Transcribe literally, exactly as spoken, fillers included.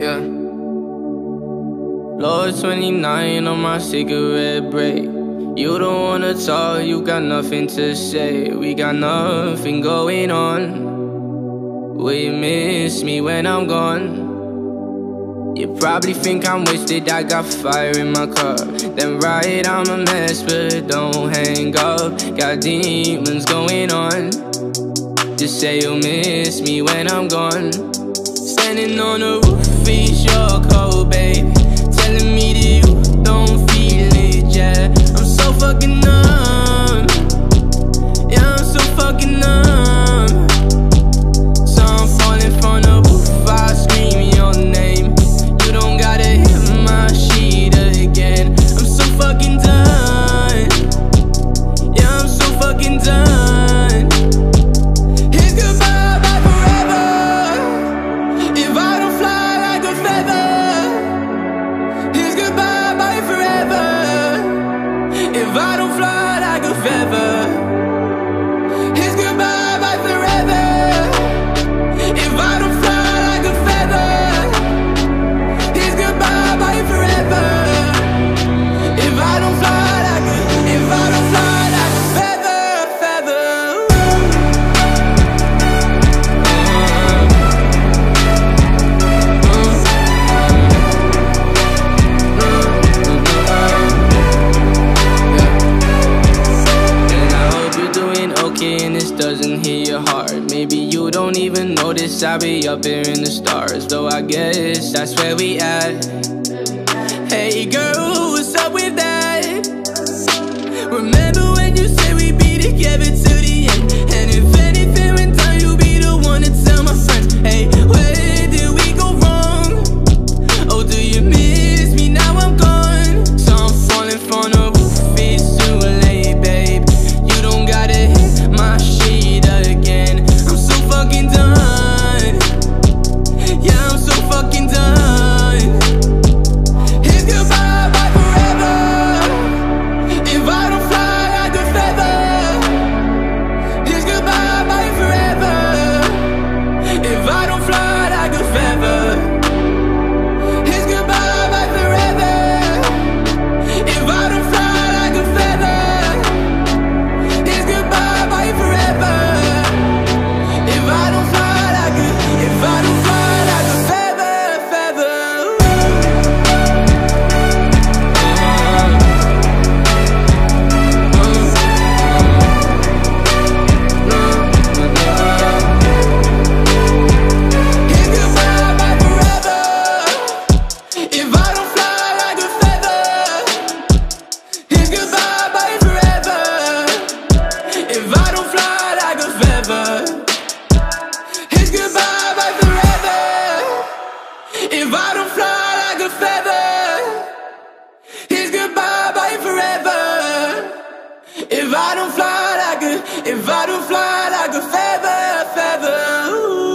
yeah. Lord, twenty-nine on my cigarette break. You don't wanna talk, you got nothing to say. We got nothing going on. Will you miss me when I'm gone? You probably think I'm wasted, I got fire in my car. Then right, I'm a mess, but don't hang up. Got demons going on. Just say you'll miss me when I'm gone. Standing on the roof is your cold, babe. Telling me that you don't feel it, yeah. I'm so fucking numb. Yeah, I'm so fucking numb. So I'm falling from the roof, I scream your name. Don't gotta hit my sheet again. I'm so fucking done. Yeah, I'm so fucking done. Here's goodbye, bye forever. If I don't fly like a feather. Here's goodbye, bye forever. If I don't fly like a feather. Doesn't hear your heart. Maybe you don't even notice I be up here in the stars. Though I guess that's where we at. Hey girl, what's up with that? Remember when you said we'd be together till the end? And if anything went down, you'd be the one to tell my friends. Hey, where did we go wrong? Oh, do you miss me? Now I'm gone. So I'm falling from the roof, it's too late, babe. You don't gotta hit my shit again. I'm so fucking done. Yeah, I'm so fucking done. Here's goodbye, bye forever. If I don't fly like a feather. Here's goodbye, bye forever. If I don't fly like a feather. Here's goodbye, bye forever. If I don't fly like a feather. Here's goodbye, bye forever. If I don't fly like a feather, feather. Here's goodbye, bye forever. If I don't fly like a feather. Here's goodbye, bye forever. If I don't fly like a feather. Here's goodbye. If I don't fly like a feather. Here's goodbye, bye forever. If I don't fly like a, if I don't fly like a feather, feather. Ooh.